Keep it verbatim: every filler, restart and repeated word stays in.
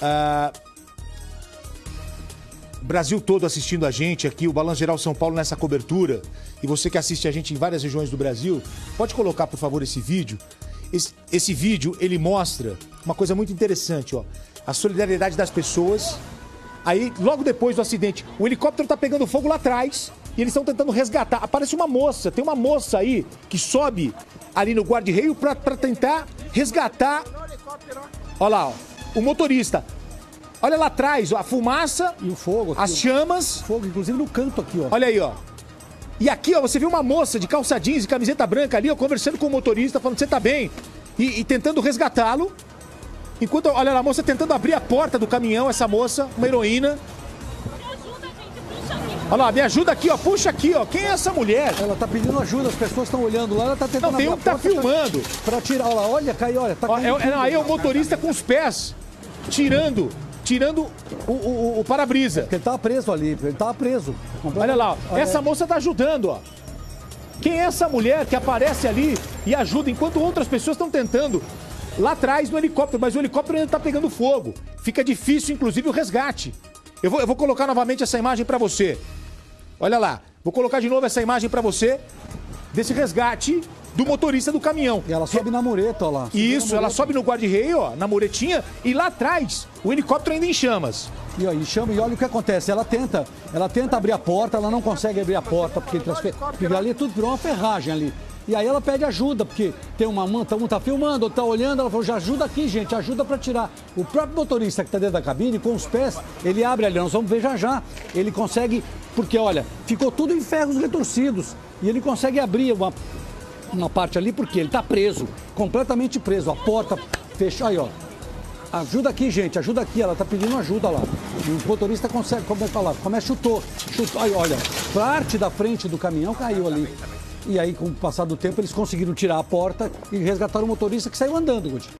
Ah, Brasil todo assistindo a gente aqui, o Balanço Geral São Paulo nessa cobertura. E você que assiste a gente em várias regiões do Brasil, pode colocar, por favor, esse vídeo. Esse, esse vídeo, ele mostra uma coisa muito interessante, ó. A solidariedade das pessoas. Aí, logo depois do acidente, o helicóptero tá pegando fogo lá atrás e eles estão tentando resgatar. Aparece uma moça, tem uma moça aí que sobe ali no guarda-reio pra, pra tentar resgatar. Olha lá, ó, o motorista. Olha lá atrás, ó, a fumaça e o fogo aqui, as chamas. Fogo, inclusive, no canto aqui, ó. Olha aí, ó. E aqui, ó, você viu uma moça de calça jeans e camiseta branca ali, ó, conversando com o motorista, falando, você tá bem? E, e tentando resgatá-lo. Enquanto, olha lá, a moça tentando abrir a porta do caminhão, essa moça, uma heroína. Me ajuda, gente, puxa aqui. Olha lá, me ajuda aqui, ó, puxa aqui, ó. Quem é essa mulher? Ela tá pedindo ajuda, as pessoas estão olhando lá, ela tá tentando... Não, tem um que tá filmando. Pra tirar, olha lá, olha, cai, olha, tá caindo. Ó, é, aí é o motorista com os pés, tirando... Tirando o, o, o para-brisa. É porque ele tava preso ali, ele tava preso. Olha lá, ó. Essa moça tá ajudando, ó. Quem é essa mulher que aparece ali e ajuda, enquanto outras pessoas estão tentando lá atrás no helicóptero, mas o helicóptero ainda tá pegando fogo. Fica difícil, inclusive, o resgate. Eu vou, eu vou colocar novamente essa imagem para você. Olha lá, vou colocar de novo essa imagem para você desse resgate do motorista do caminhão. E ela sobe na mureta, ó lá. Isso, ela sobe no guarda-reio, ó, na muretinha, e lá atrás, o helicóptero ainda em chamas. E, ó, em chama, e olha o que acontece, ela tenta, ela tenta abrir a porta, ela não consegue abrir a porta, porque, transfer... porque ali tudo virou uma ferragem ali. E aí ela pede ajuda, porque tem uma manta, um tá filmando, outro tá olhando, ela falou, já ajuda aqui, gente, ajuda para tirar. O próprio motorista que tá dentro da cabine, com os pés, ele abre ali, nós vamos ver já já. Ele consegue, porque, olha, ficou tudo em ferros retorcidos, e ele consegue abrir uma... uma parte ali, porque ele tá preso, completamente preso, a porta fechou, aí ó, ajuda aqui gente, ajuda aqui, ela tá pedindo ajuda lá, e o motorista consegue, como é que fala, começa, chutou, chutou, aí olha, parte da frente do caminhão caiu ali, e aí com o passar do tempo eles conseguiram tirar a porta e resgataram o motorista que saiu andando, Guti.